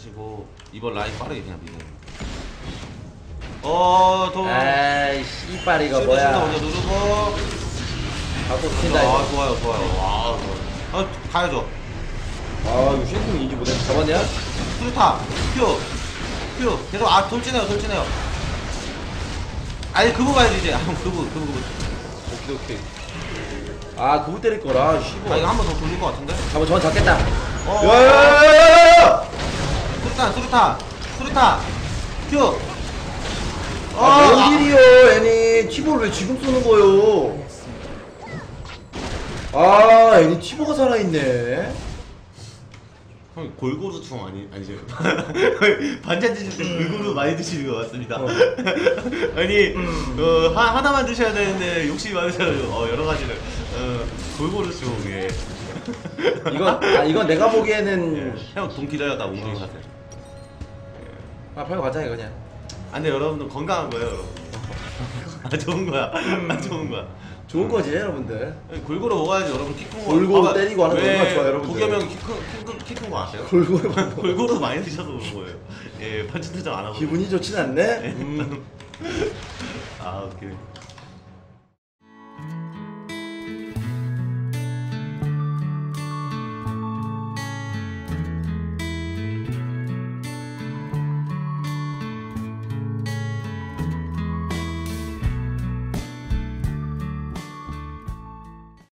하시고 이번 라인 빠르게 그냥 믿는. 더. 에이 씨발 이거 뭐야. 먼저 누르고. 갖고 킨다. 아 좋아요 좋아요. 와. 아 가야죠. 아 이거 쉐이킹 인지 못해. 잡았냐? 수류타. 큐. 계속 아 돌진해요. 아니 그거 가야지 이제. 아 그거. 오케이. 아 그거 때릴 거라. 아 이거 한 번 더 돌릴 거 같은데? 잡아 저건 잡겠다. 야야야야야야야! 수류탄 큐! 뭔 일이요 애니 티보를 왜 지금 쏘는 거요? 아 애니 티보가 살아있네. 형 골고루총 아니세요? 반찬 드실 때 골고루 많이 드시는 것 같습니다. 아니 하나만 드셔야 되는데 욕심이 많으셔가지고 여러 가지를 골고루총 예. 이건 내가 보기에는 형 돈 기다렸다 옮기는 것 같아요. 아 팔고 가자 이거 그냥. 안돼 여러분들 건강한 거예요 여러분. 아 좋은 거야. 좋은 거지 여러분들. 골고루 먹어야지 여러분. 키 큰 거. 골고루 때리고 하는 거 얼마나 좋아 여러분들. 도겸이 형 키 큰 거 아세요? 골고루 많이 드셔서 그런 거예요. 예 반찬 투정 안 하고. 기분이 좋진 않네. 아 오케이.